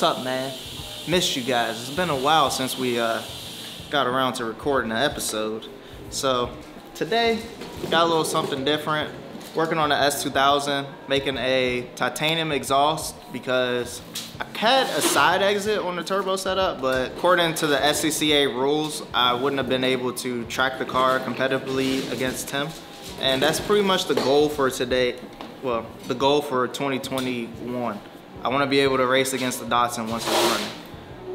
What's up, man? Missed you guys. It's been a while since we got around to recording an episode. So today, got a little something different. Working on the S2000, making a titanium exhaust because I had a side exit on the turbo setup, but according to the SCCA rules, I wouldn't have been able to track the car competitively against him. And that's pretty much the goal for today. Well, the goal for 2021. I want to be able to race against the Datsun once it's running.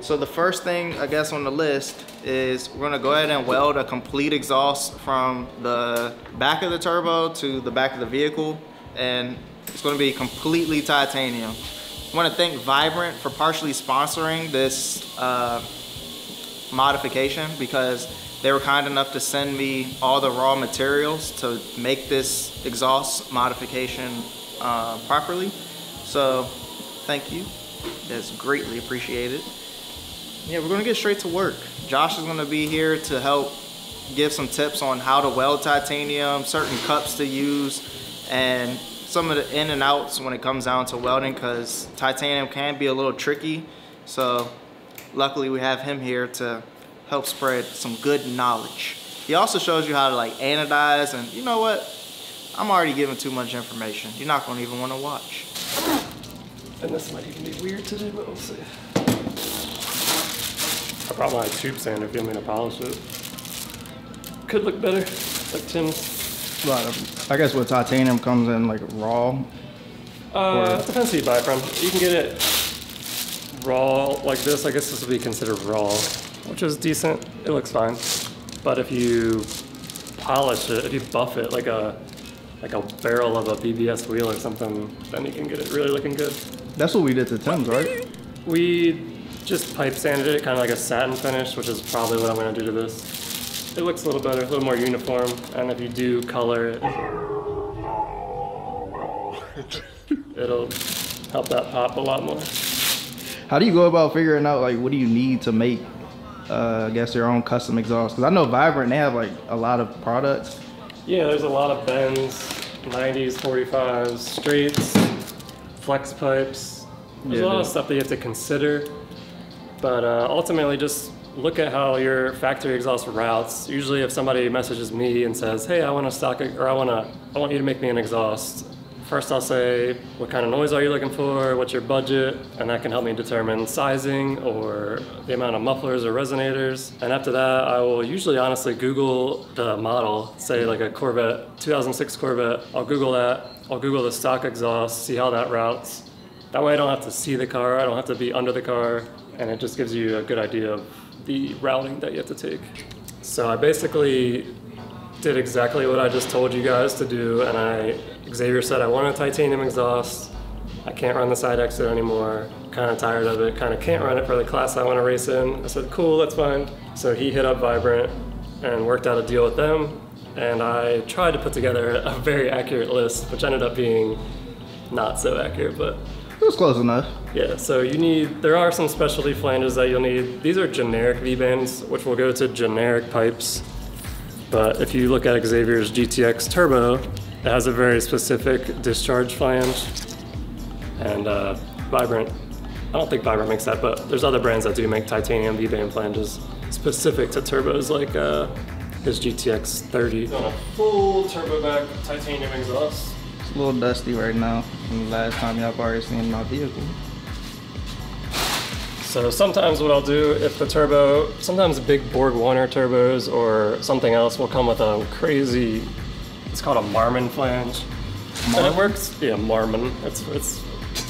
So the first thing, I guess, on the list is we're gonna go ahead and weld a complete exhaust from the back of the turbo to the back of the vehicle, and it's gonna be completely titanium. I wanna thank Vibrant for partially sponsoring this modification because they were kind enough to send me all the raw materials to make this exhaust modification properly. So thank you, that's greatly appreciated. Yeah, we're gonna get straight to work. Josh is gonna be here to help give some tips on how to weld titanium, certain cups to use, and some of the in and outs when it comes down to welding, because titanium can be a little tricky. So luckily we have him here to help spread some good knowledge. He also shows you how to like anodize, and you know what? I'm already giving too much information. You're not gonna even wanna watch. And this might even be weird to do, but we'll see. I probably like tube sander if you want me to polish it. Could look better, like Tim's. Right, I guess with titanium comes in like raw? Depends who you buy it from. You can get it raw like this. I guess this would be considered raw, which is decent. It looks fine. But if you polish it, if you buff it like a barrel of a BBS wheel or something, then you can get it really looking good. That's what we did to Tim's, right? We just pipe sanded it, kind of like a satin finish, which is probably what I'm gonna do to this. It looks a little better, a little more uniform, and if you do color it, it'll help that pop a lot more. How do you go about figuring out like what do you need to make, I guess, your own custom exhaust? Because I know Vibrant, they have like a lot of products. Yeah, there's a lot of bends, 90s, 45s, straights, flex pipes. There's a lot of stuff that you have to consider. But ultimately, just look at how your factory exhaust routes. Usually, if somebody messages me and says, "Hey, I want to stock it, or I want you to make me an exhaust," first I'll say, "What kind of noise are you looking for? What's your budget?" And that can help me determine sizing or the amount of mufflers or resonators. And after that, I will usually honestly Google the model, say like a Corvette, 2006 Corvette. I'll Google that. I'll Google the stock exhaust, see how that routes. That way, I don't have to see the car. I don't have to be under the car. And it just gives you a good idea of the routing that you have to take. So I basically did exactly what I just told you guys to do, and Xavier said I want a titanium exhaust, I can't run the side exit anymore, kind of tired of it, kind of can't run it for the class I want to race in. I said cool, that's fine. So he hit up Vibrant and worked out a deal with them, and I tried to put together a very accurate list, which ended up being not so accurate, but it was close enough. Yeah, so you need, there are some specialty flanges that you'll need. These are generic V-bands, which will go to generic pipes. But if you look at Xavier's GTX turbo, it has a very specific discharge flange. And Vibrant, I don't think Vibrant makes that, but there's other brands that do make titanium V-band flanges specific to turbos, like his GTX 30. On a full turbo back titanium exhaust. A little dusty right now from the last time y'all already seen my vehicle. So sometimes what I'll do if the turbo, sometimes big Borg Warner turbos or something else will come with a crazy, it's called a Marmon flange. Marmon? And it works, yeah, Marmon. It's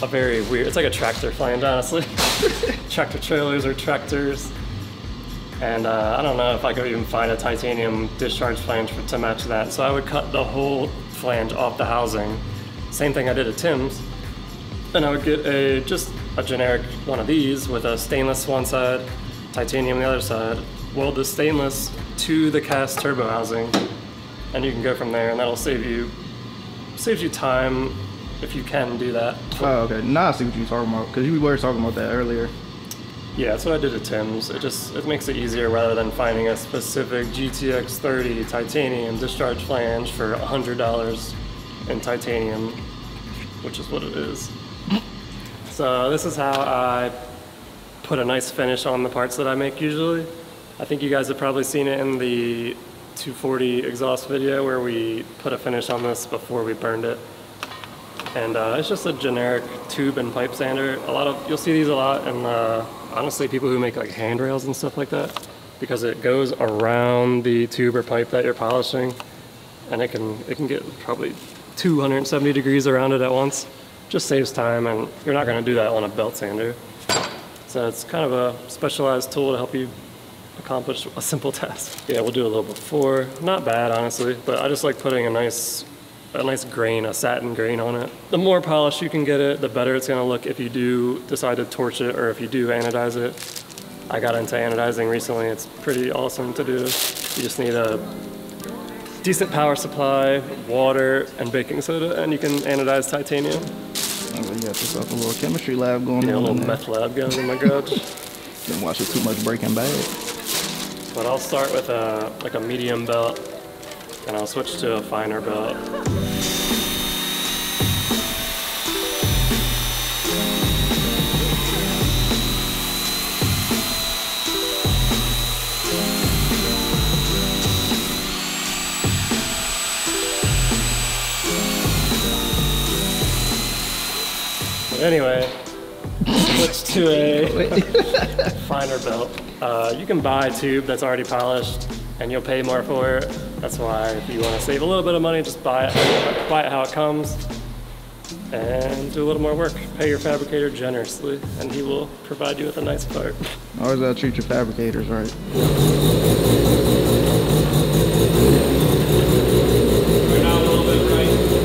a very weird, it's like a tractor flange, honestly. Tractor trailers or tractors. And I don't know if I could even find a titanium discharge flange to match that. So I would cut the whole flange off the housing. Same thing I did at Tim's. And I would get just a generic one of these with a stainless one side, titanium the other side, weld the stainless to the cast turbo housing, and you can go from there, and that'll saves you time if you can do that. Oh, okay. Now I see what you're talking about, because you were talking about that earlier. Yeah, that's what I did at Tim's. It makes it easier rather than finding a specific GTX 30 titanium discharge flange for $100 in titanium, which is what it is. So this is how I put a nice finish on the parts that I make usually. I think you guys have probably seen it in the 240 exhaust video where we put a finish on this before we burned it. And it's just a generic tube and pipe sander. A lot of, you'll see these a lot, and honestly people who make like handrails and stuff like that, because it goes around the tube or pipe that you're polishing, and it can get probably 270 degrees around it at once. Just saves time, and you're not going to do that on a belt sander. So it's kind of a specialized tool to help you accomplish a simple task. Yeah, we'll do a little before. Not bad, honestly, but I just like putting a nice grain, a satin grain on it. The more polish you can get it, the better it's going to look if you do decide to torch it or if you do anodize it. I got into anodizing recently. It's pretty awesome to do. You just need a decent power supply, water, and baking soda, and you can anodize titanium. We got yourself a little chemistry lab going on. Yeah, a little meth lab going in my garage. Didn't watch it too much Breaking Bad. But I'll start with like a medium belt, and I'll switch to a finer belt. But anyway, switch to a finer belt. You can buy tube that's already polished, and you'll pay more for it. That's why if you want to save a little bit of money, just buy it how it comes, and do a little more work. Pay your fabricator generously, and he will provide you with a nice part. Always gotta treat your fabricators right. We're now a little bit right.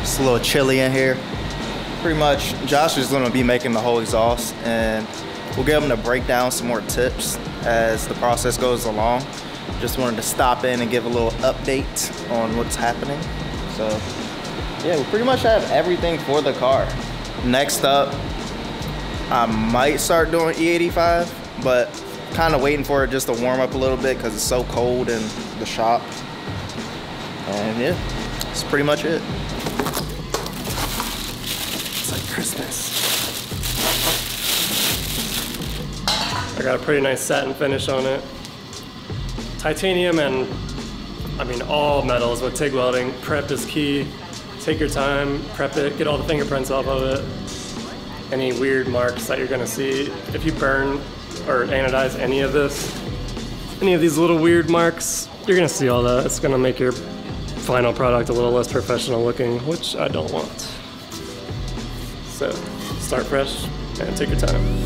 It's a little chilly in here. Pretty much, Josh is going to be making the whole exhaust, and we'll get him to break down some more tips as the process goes along. Just wanted to stop in and give a little update on what's happening. So yeah, we pretty much have everything for the car. Next up, I might start doing E85, but kind of waiting for it just to warm up a little bit because it's so cold in the shop. And yeah, that's pretty much it. Christmas. I got a pretty nice satin finish on it. Titanium and, I mean, all metals with TIG welding, prep is key. Take your time, prep it, get all the fingerprints off of it. Any weird marks that you're gonna see. If you burn or anodize any of this, any of these little weird marks, you're gonna see all that. It's gonna make your final product a little less professional looking, which I don't want. So start fresh and take your time.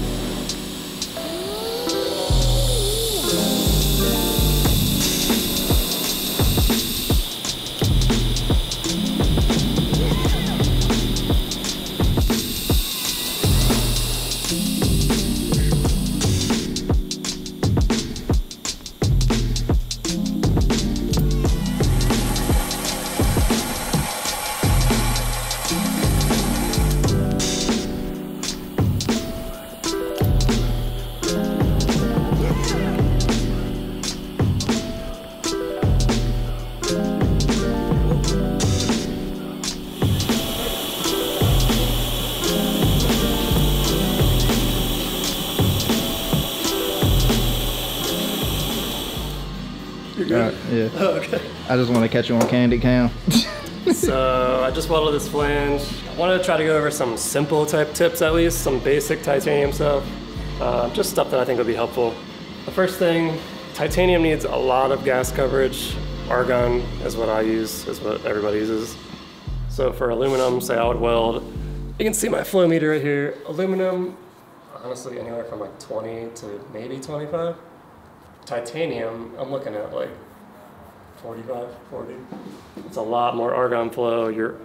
Yeah. Oh, okay. I just want to catch you on candy cam. So I just welded this flange. I wanted to try to go over some simple type tips at least, some basic titanium stuff. Just stuff that I think would be helpful. The first thing, titanium needs a lot of gas coverage. Argon is what I use, is what everybody uses. So for aluminum, say I would weld, you can see my flow meter right here. Aluminum, honestly anywhere from like 20 to maybe 25. Titanium, I'm looking at like 45, 40. It's a lot more argon flow. Your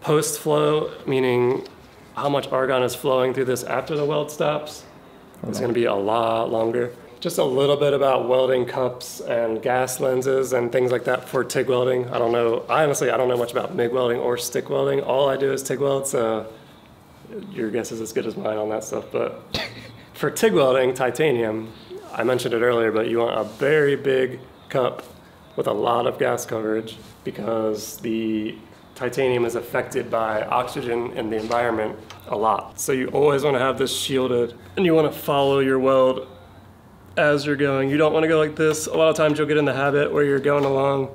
post flow, meaning how much argon is flowing through this after the weld stops, is going to be a lot longer. Just a little bit about welding cups and gas lenses and things like that for TIG welding. I don't know, honestly, I don't know much about MIG welding or stick welding. All I do is TIG weld, so your guess is as good as mine on that stuff. But for TIG welding, titanium, I mentioned it earlier, but you want a very big cup with a lot of gas coverage because the titanium is affected by oxygen and the environment a lot. So you always want to have this shielded, and you want to follow your weld as you're going. You don't want to go like this. A lot of times you'll get in the habit where you're going along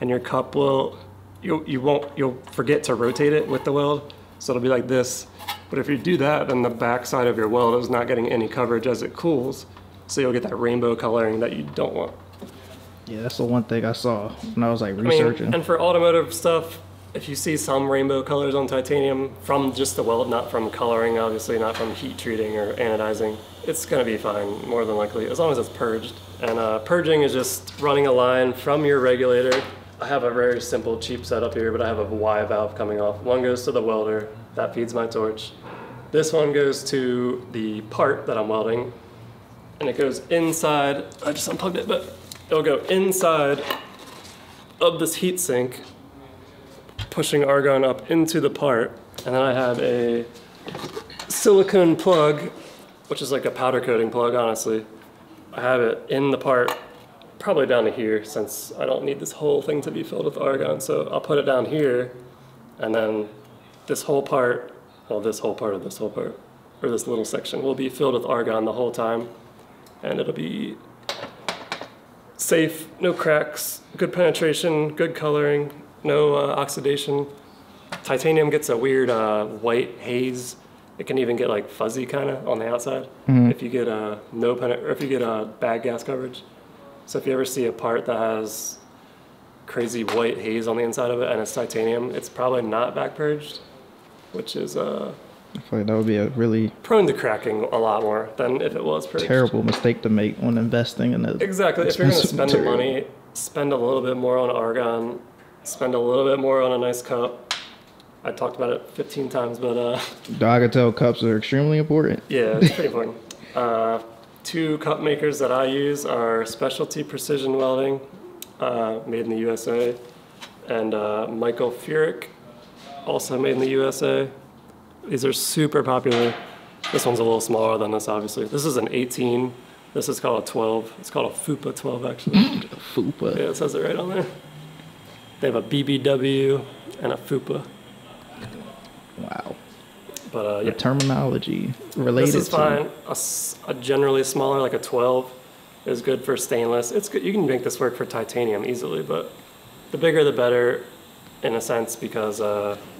and your cup will, you'll forget to rotate it with the weld. So it'll be like this. But if you do that, then the backside of your weld is not getting any coverage as it cools. So you'll get that rainbow coloring that you don't want. Yeah, that's the one thing I saw when I was like researching. I mean, and for automotive stuff, if you see some rainbow colors on titanium from just the weld, not from coloring, obviously, not from heat treating or anodizing, it's gonna be fine, more than likely, as long as it's purged. And purging is just running a line from your regulator. I have a very simple, cheap setup here, but I have a Y valve coming off. One goes to the welder, that feeds my torch. This one goes to the part that I'm welding, and it goes inside. I just unplugged it, but it'll go inside of this heatsink, pushing argon up into the part. And then I have a silicone plug, which is like a powder coating plug, honestly. I have it in the part, probably down to here, since I don't need this whole thing to be filled with argon. So I'll put it down here, and then this whole part, well, this whole part of this whole part, or this little section, will be filled with argon the whole time. And it'll be safe, no cracks, good penetration, good coloring, no oxidation. Titanium gets a weird white haze. It can even get like fuzzy kind of on the outside if you get bad gas coverage. So if you ever see a part that has crazy white haze on the inside of it and it's titanium, it's probably not back purged, which is I feel like that would be a really prone to cracking a lot more than if it was purged. Terrible mistake to make when investing in it. Exactly. If you're going to spend the money, spend a little bit more on argon. Spend a little bit more on a nice cup. I talked about it 15 times, but I can tell cups are extremely important. Yeah, it's pretty important. Two cup makers that I use are Specialty Precision Welding, made in the USA, and Michael Furick, also made in the USA. These are super popular. This one's a little smaller than this, obviously. This is an 18. This is called a 12. It's called a FUPA 12, actually. FUPA. Yeah, it says it right on there. They have a BBW and a FUPA. Wow. But yeah. The terminology related. This is fine. A generally smaller, like a 12, is good for stainless. It's good. You can make this work for titanium easily, but the bigger the better, in a sense, because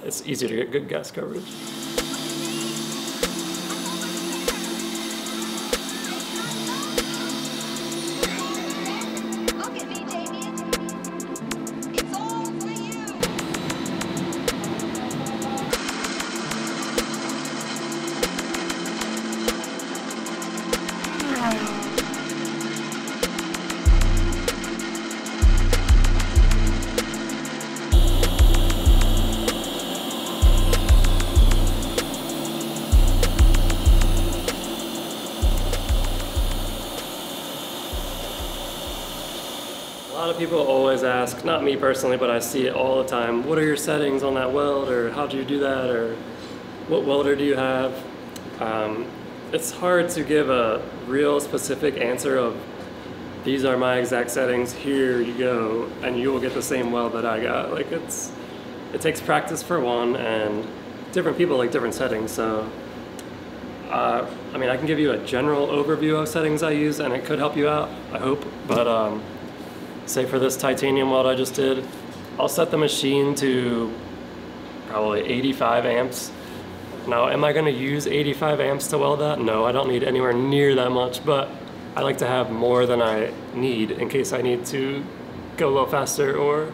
it's easier to get good gas coverage. People always ask, not me personally, but I see it all the time, what are your settings on that weld, or how do you do that, or what welder do you have? It's hard to give a real specific answer of these are my exact settings, here you go, and you will get the same weld that I got. Like, it takes practice for one, and different people like different settings. So I mean, I can give you a general overview of settings I use, and it could help you out, I hope. But say for this titanium weld I just did, I'll set the machine to probably 85 amps. Now, am I gonna use 85 amps to weld that? No, I don't need anywhere near that much, but I like to have more than I need in case I need to go a little faster or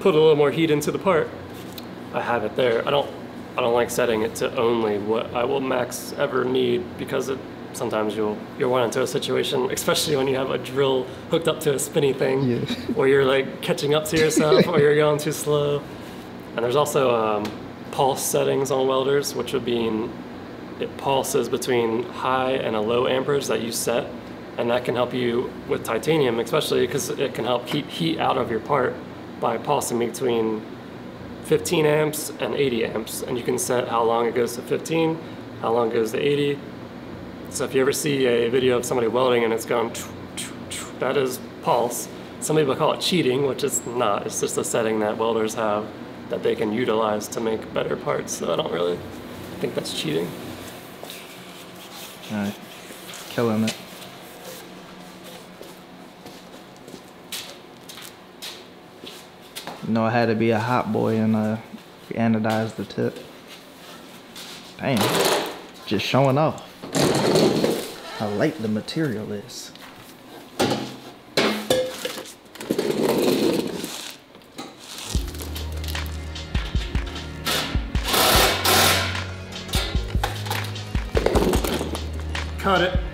put a little more heat into the part. I have it there. I don't like setting it to only what I will max ever need, because sometimes you'll run into a situation, especially when you have a drill hooked up to a spinny thing, or you're like catching up to yourself, or you're going too slow. And there's also pulse settings on welders, which would mean it pulses between high and a low amperage that you set, and that can help you with titanium, especially because it can help keep heat out of your part by pulsing between 15 amps and 80 amps, and you can set how long it goes to 15, how long it goes to 80. So if you ever see a video of somebody welding and it's going, that is pulse. Some people call it cheating, which it's not. It's just a setting that welders have that they can utilize to make better parts. So I don't really think that's cheating. All right, killing it. You know, I had to be a hot boy and anodize the tip. Damn, just showing off how light the material is. Cut it.